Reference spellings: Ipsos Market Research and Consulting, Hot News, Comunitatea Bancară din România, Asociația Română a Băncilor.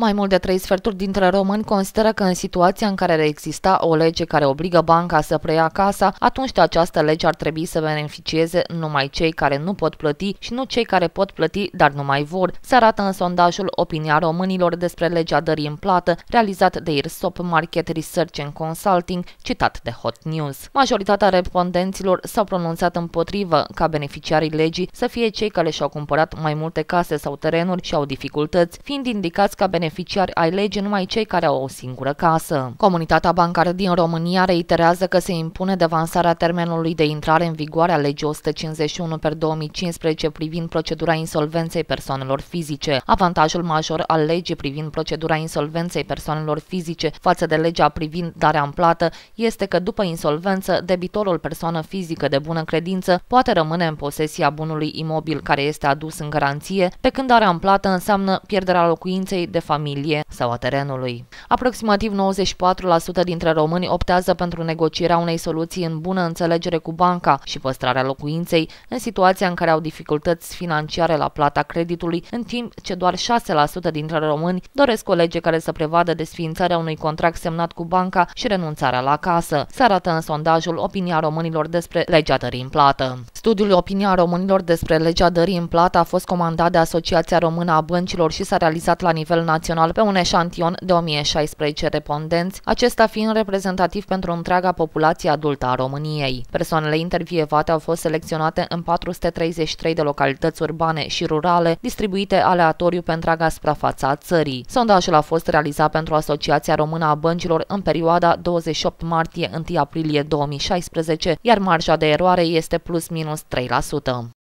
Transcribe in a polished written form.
Mai mult de 3 sferturi dintre români consideră că în situația în care exista o lege care obligă banca să preia casa, atunci de această lege ar trebui să beneficieze numai cei care nu pot plăti și nu cei care pot plăti, dar nu mai vor, se arată în sondajul Opinia Românilor despre legea dării în plată, realizat de Ipsos Market Research and Consulting, citat de Hot News. Majoritatea respondenților s-au pronunțat împotrivă ca beneficiarii legii să fie cei care și-au cumpărat mai multe case sau terenuri și au dificultăți, fiind indicați ca beneficiari ai legii numai cei care au o singură casă. Comunitatea Bancară din România reiterează că se impune devansarea termenului de intrare în vigoare a legii 151/2015 privind procedura insolvenței persoanelor fizice. Avantajul major al legii privind procedura insolvenței persoanelor fizice față de legea privind darea în plată este că după insolvență, debitorul, persoană fizică de bună credință, poate rămâne în posesia bunului imobil care este adus în garanție, pe când darea în plată înseamnă pierderea locuinței de familie sau a terenului. Aproximativ 94% dintre români optează pentru negocierea unei soluții în bună înțelegere cu banca și păstrarea locuinței în situația în care au dificultăți financiare la plata creditului, în timp ce doar 6% dintre români doresc o lege care să prevadă desființarea unui contract semnat cu banca și renunțarea la casă, se arată în sondajul Opinia Românilor despre legea dării în plată. Studiul Opinia Românilor despre legea dării în plată a fost comandat de Asociația Română a Băncilor și s-a realizat la nivel național pe un eșantion de 1016 respondenți, acesta fiind reprezentativ pentru întreaga populație adultă a României. Persoanele intervievate au fost selecționate în 433 de localități urbane și rurale, distribuite aleatoriu pe întreaga suprafața țării. Sondajul a fost realizat pentru Asociația Română a Băncilor în perioada 28 martie-1 aprilie 2016, iar marja de eroare este plus minus 3%.